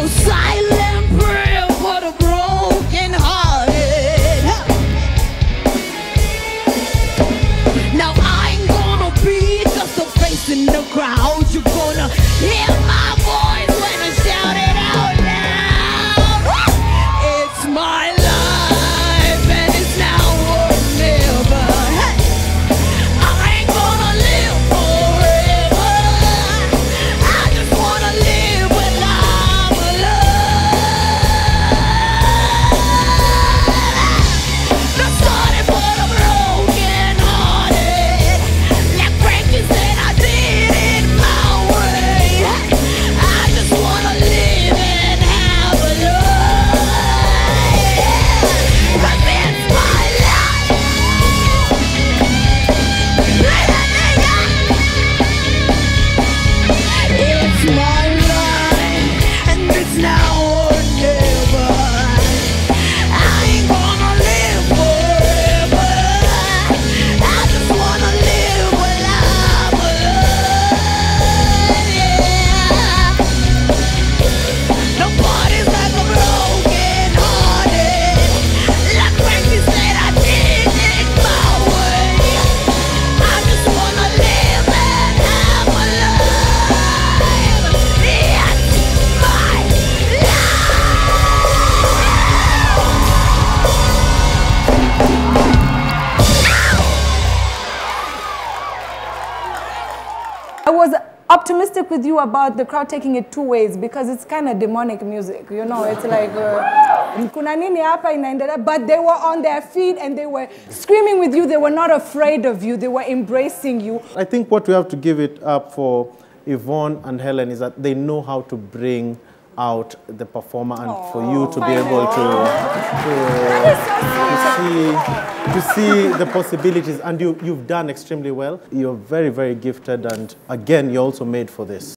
no silent prayer for the broken hearted. Now I ain't gonna be just a face in the crowd. You're gonna hear my voice when I shout it out loud. It's my life and it's now or never. I ain't gonna live forever. I just wanna live a life of love. Not sorry for the broken hearted. Like Frankie said, I did it my way. I just wanna live and have a love. Cause it's my life. It's my life, and it's now or never. I ain't gonna live forever. I just wanna live a life of love. Yeah. Nobody's like a broken hearted. Like Frankie said, I did it my way. I just wanna live and have a love. It's my I was optimistic with you about the crowd taking it two ways because it's kind of demonic music, you know, it's like kuna nini hapa inaendelea, but they were on their feet and they were screaming with you, they were not afraid of you, they were embracing you. I think what we have to give it up for Yvonne and Helen is that they know how to bring out the performer and for you to be able to see the possibilities, and you've done extremely well. You're very, very gifted, and again, you're also made for this.